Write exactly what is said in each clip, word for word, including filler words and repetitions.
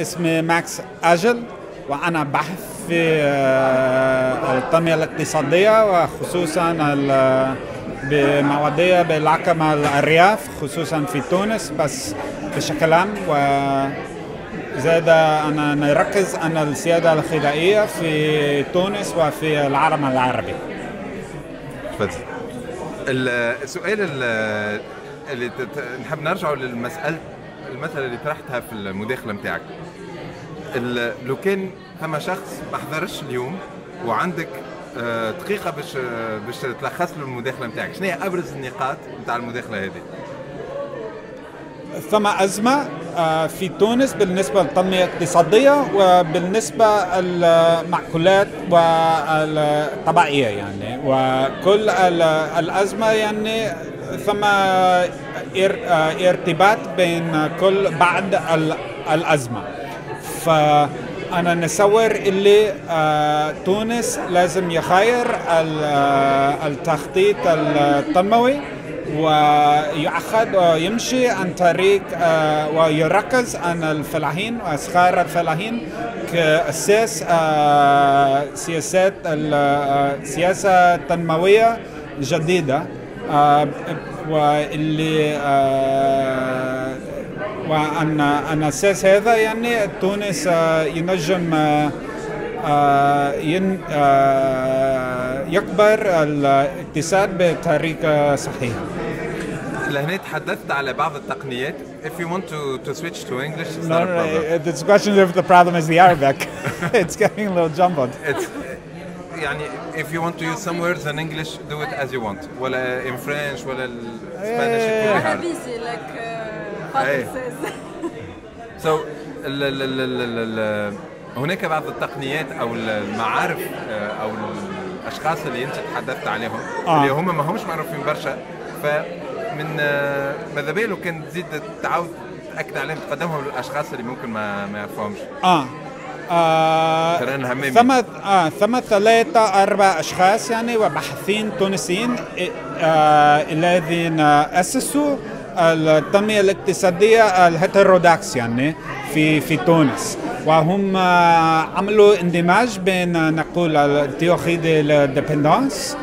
اسمي ماكس أجل، وأنا بحث في التنمية الاقتصادية وخصوصاً بمواضيع بالعلاقة مع الأرياف خصوصاً في تونس بس بشكل عام. وزاد أنا نركز على السيادة الغذائية في تونس وفي العالم العربي. السؤال اللي نحب نرجعه للمسألة المثل اللي طرحتها في المداخلة متاعك، لو كان فما شخص ما حضرش اليوم وعندك دقيقة باش باش تلخص له المداخلة متاعك، شنو هي أبرز النقاط متاع المداخلة هذه؟ ثم أزمة في تونس بالنسبة للتنمية الاقتصادية وبالنسبة للمأكولات والطبيعية يعني، وكل الأزمة يعني ثم ارتباط بين كل بعد الأزمة. فأنا نصور اللي تونس لازم يغير التخطيط التنموي ويأخذ ويمشي عن طريق ويركز على الفلاحين وأصغار الفلاحين كأساس سياسات السياسة التنموية جديدة، واللي وأن أن أساس هذا يعني تونس ينجم يكبر الاقتصاد بطريقة صحيحة. لهنا تحدثت على بعض التقنيات. If you want to to switch to English, it's no, not a problem. The question if the problem is the Arabic. It's getting a little jumbled. It's يعني if you want to use some words in English, do it as you want. ولا in French ولا Spanish. Yeah, yeah, yeah. Like Father says. So هناك بعض التقنيات أو المعارف أو الأشخاص اللي أنت تحدثت عليهم آه. اللي هم ما همش معروفين برشا، فمن ماذا بالو كان تزيد تعاود تأكد عليهم تقدمهم للأشخاص اللي ممكن ما ما يفهمش. آه. آه ثم آه ثم ثلاثة أربعة أشخاص يعني وباحثين تونسيين آه الذين أسسوا التنمية الاقتصادية الهيتروداكس يعني في في تونس، وهم عملوا اندماج بين نقول التيوخيدي الديبندانس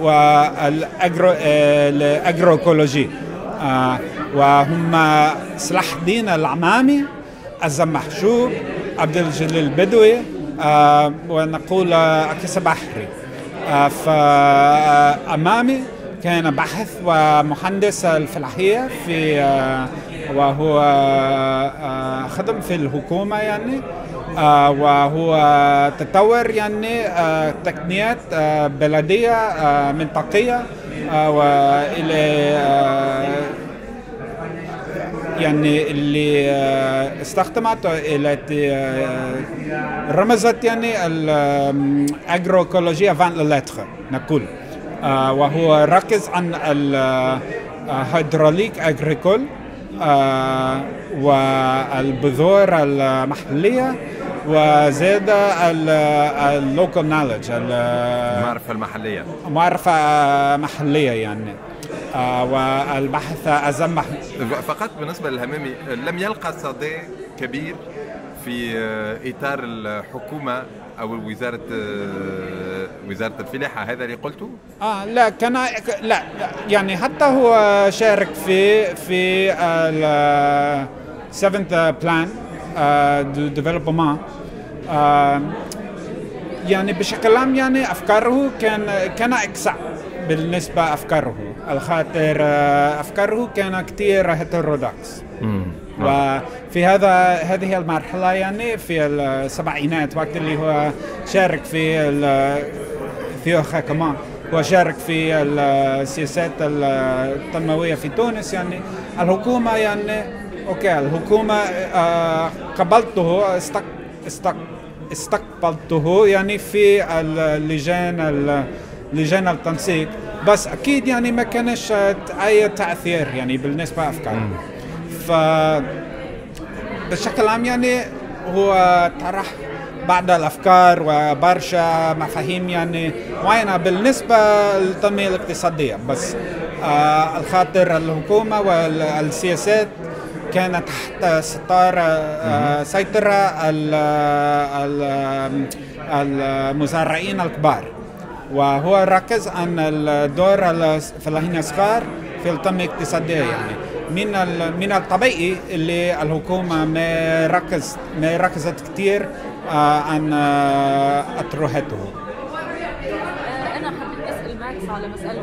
والأجروكولوجي، وهم صلاح الدين العمامي، محجوب عبد الجليل بدوي، ونقول أنيس بحري. فأمامي كان باحث ومهندس الفلاحية في وهو خدم في الحكومة يعني، وهو تطور يعني تقنيات بلدية منطقية وإلى يعني اللي استخدمت التي رمزت يعني الأجروكولوجيا فان للاتخ نقول، وهو ركز عن الهيدروليك أجريكول والبذور المحلية وزاد اللوكال نوليدج المعرفة المحلية معرفة محلية يعني. والبحث أزمح فقط بالنسبة للهمامي لم يلقى صدى كبير في إطار الحكومة أو وزارة وزارة الفلاحة، هذا اللي قلته؟ آه لا كان لا يعني حتى هو شارك في في ال seventh plan de development يعني بشكل عام يعني أفكاره كان كان أكسع بالنسبة أفكاره الخاطر أفكاره كان كتير هيتروداكس. وفي هذا هذه المرحلة يعني في السبعينات وقت اللي هو شارك في الثيوخا كمان وشارك في السياسات التنموية في تونس يعني الحكومة يعني أوكي الحكومة آه قبلته استق استق استقبلته يعني في اللجان لجان التنسيق، بس أكيد يعني ما كانش أي تأثير يعني بالنسبة أفكار. ف بشكل عام يعني هو طرح بعض الأفكار وبرشا مفاهيم يعني معينة بالنسبة للتنمية الاقتصادية، بس آه الخاطر الحكومة والسياسات كان تحت ستار سيطرة المزارعين الكبار، وهو ركز عن الدور الفلاحين الصغار في التنمية الاقتصادية. يعني من من الطبيعي اللي الحكومة ما ركز ما ركزت كثير عن أطروحته. أنا حبيت أسأل ماكس على مسألة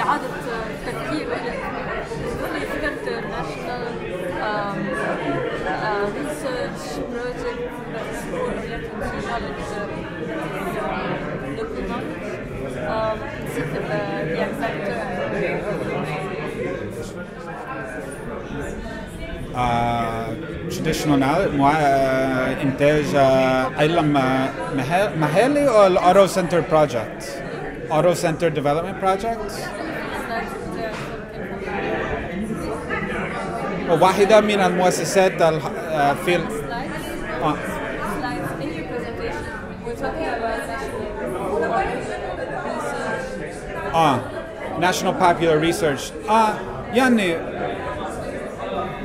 إعادة تفكير اللي فكرت ناشونال ريسيرش بروجكت تراديشنال إنتاج علم محلي أو الأورو سنتر بروجكت. Auto Center Development Project. واحدة من المؤسسات في آه National Popular Research. آه يعني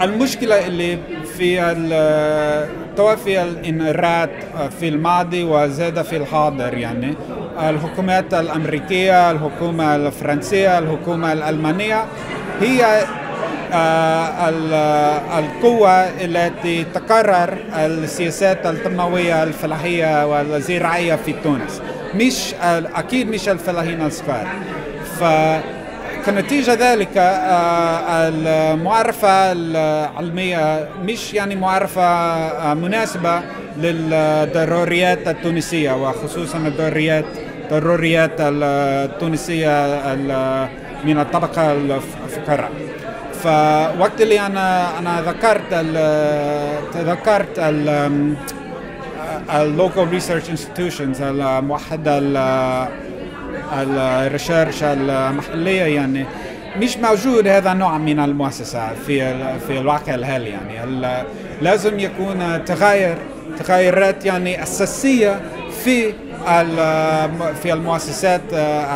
المشكلة اللي في توفي الانهارات في الماضي وزاد في الحاضر، يعني الحكومات الأمريكية، الحكومة الفرنسية، الحكومة الألمانية هي القوة التي تقرر السياسات التنموية الفلاحية والزراعية في تونس، مش أكيد مش الفلاحين الصغار. فكنتيجة ذلك المعرفة العلمية مش يعني معرفة مناسبة للضروريات التونسية، وخصوصا الضروريات الضروريات التونسية من الطبقة الفقراء. فوقت اللي أنا أنا ذكرت تذكرت ال local research institutions الموحدة الريسيرش المحلية، يعني مش موجود هذا النوع من المؤسسة في في الواقع الحالي. يعني لازم يكون تغير تغيرات يعني أساسية في في المؤسسات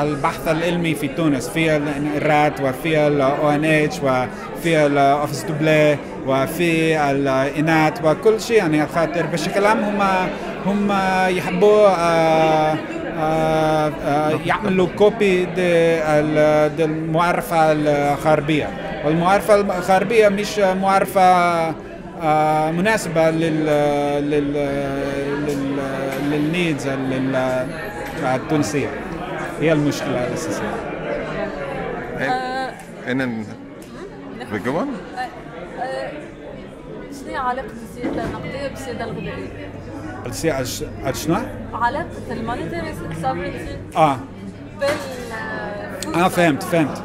البحث العلمي في تونس، في الرات وفي الأو إن إتش وفي الأوفيس دوبلي وفي الإنات وكل شيء، يعني خاطر بشكل عام هم هم يحبوا يعملوا كوبي المعرفة الغربية، والمعرفة الغربية مش معرفة مناسبة لل لل لل للنيدز التونسية. هي المشكلة الأساسية. إن بجوان شنو علاقة السيادة النقدية بالسيادة الغذائية؟ السيادة شنو؟ علاقة المونيتري سوفرينتي آه بال آه فهمت فهمت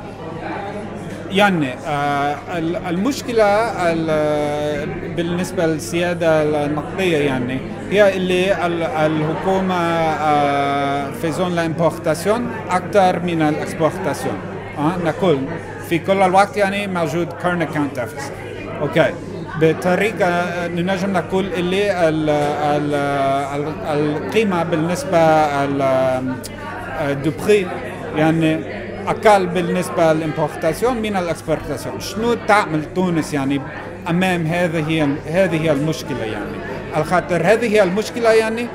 يعني آه المشكلة بالنسبة للسيادة النقدية، يعني هي اللي الحكومة آه في زون الامبورتاسيون أكثر من الاكسبورتاسيون. آه نقول في كل الوقت يعني موجود كارن اكاونت ديفيسيت. أوكي بطريقة ننجم نقول اللي ال ال ال القيمة بالنسبة دو بري يعني أقل بالنسبة للإمبورتاسيون من الإكسبورتاسيون. شنو تعمل تونس يعني أمام هذه هذه المشكلة؟ يعني الخاطر هذه هي المشكلة، يعني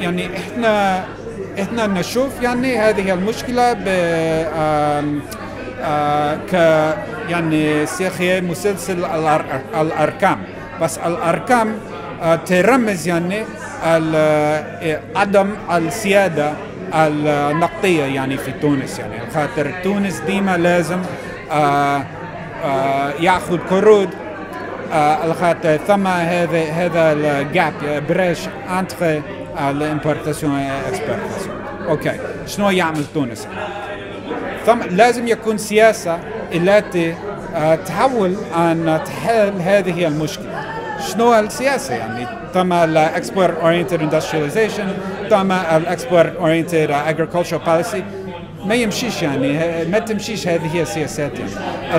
يعني إحنا إحنا نشوف يعني هذه المشكلة ب ك يعني سياخي مسلسل الأرقام، بس الأرقام ترمز يعني عدم السيادة النقدية يعني في تونس. يعني خاطر تونس ديما لازم آآ آآ يأخذ قروض، الخاطر ثم هذا هذا الجاب بريش انتر الامبورتاسيون والاكسبورتاسيون. اوكي شنو يعمل تونس؟ ثم لازم يكون سياسة التي تحاول ان تحل هذه المشكلة. شنو السياسة؟ يعني تم الاكسبورت اورينتد اندسترياليزيشن، تم الاكسبورت اورينتد اجريكلتشر بوليسي، ما يمشيش يعني ما تمشيش هذه هي السياسات. يعني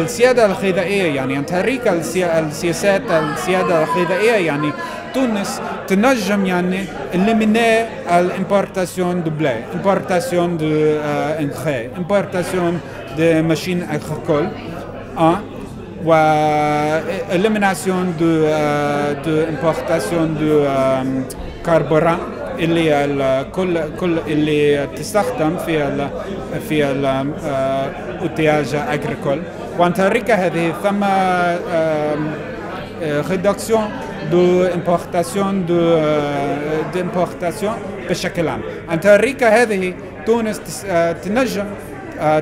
السيادة الغذائية، يعني طريقة السياسات السيادة الغذائية يعني تونس تنجم يعني إليميني الامبورتاسيون دو بلاي، امبورتاسيون دو انغري، امبورتاسيون دو ماشين اغريكول. اه والإليميناسيون دو إمبورتاسيون دو كاربوران اللي الكل كل اللي تستخدم في ال في الأوتياج أغريكول. وعن طريق هذه ثم ريدكسيون دو إمبورتاسيون دو إمبورتاسيون بشكل عام. عن طريق هذه تونس تنجم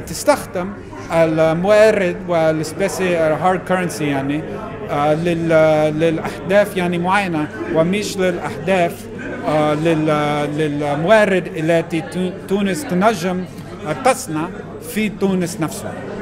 تستخدم الموارد والسبيسي هارد كرنسي يعني آه لل للاهداف يعني معينه، ومش للاهداف آه لل للموارد التي تونس تنجم تصنع في تونس نفسها.